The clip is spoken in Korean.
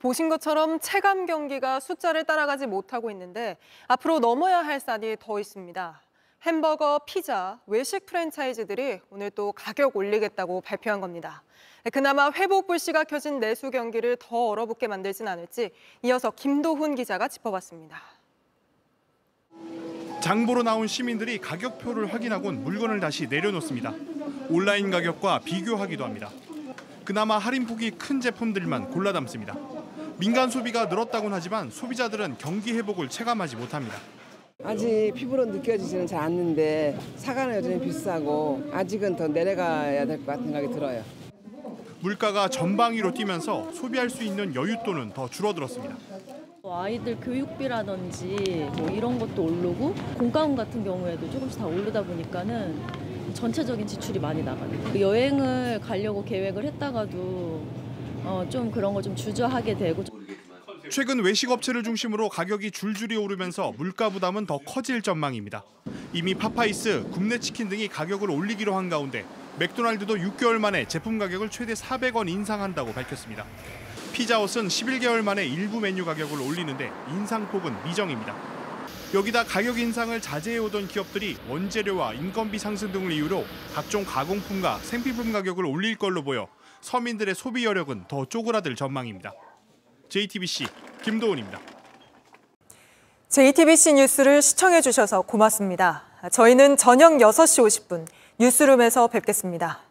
보신 것처럼 체감 경기가 숫자를 따라가지 못하고 있는데 앞으로 넘어야 할 산이 더 있습니다. 햄버거, 피자, 외식 프랜차이즈들이 오늘 또 가격 올리겠다고 발표한 겁니다. 그나마 회복 불씨가 켜진 내수 경기를 더 얼어붙게 만들진 않을지 이어서 김도훈 기자가 짚어봤습니다. 장보러 나온 시민들이 가격표를 확인하곤 물건을 다시 내려놓습니다. 온라인 가격과 비교하기도 합니다. 그나마 할인폭이 큰 제품들만 골라 담습니다. 민간 소비가 늘었다곤 하지만 소비자들은 경기 회복을 체감하지 못합니다. 아직 피부로 느껴지지는 잘 않는데 사과는 여전히 비싸고 아직은 더 내려가야 될 것 같은 생각이 들어요. 물가가 전방위로 뛰면서 소비할 수 있는 여윳돈은 더 줄어들었습니다. 아이들 교육비라든지 뭐 이런 것도 오르고 공과금 같은 경우에도 조금씩 다 오르다 보니까는 전체적인 지출이 많이 나가요. 여행을 가려고 계획을 했다가도 좀 그런 거 좀 주저하게 되고. 최근 외식업체를 중심으로 가격이 줄줄이 오르면서 물가 부담은 더 커질 전망입니다. 이미 파파이스, 굽네치킨 등이 가격을 올리기로 한 가운데 맥도날드도 6개월 만에 제품 가격을 최대 400원 인상한다고 밝혔습니다. 피자헛은 11개월 만에 일부 메뉴 가격을 올리는데 인상폭은 미정입니다. 여기다 가격 인상을 자제해오던 기업들이 원재료와 인건비 상승 등을 이유로 각종 가공품과 생필품 가격을 올릴 걸로 보여 서민들의 소비 여력은 더 쪼그라들 전망입니다. JTBC 김도훈입니다. JTBC 뉴스를 시청해 주셔서 고맙습니다. 저희는 저녁 6시 50분 뉴스룸에서 뵙겠습니다.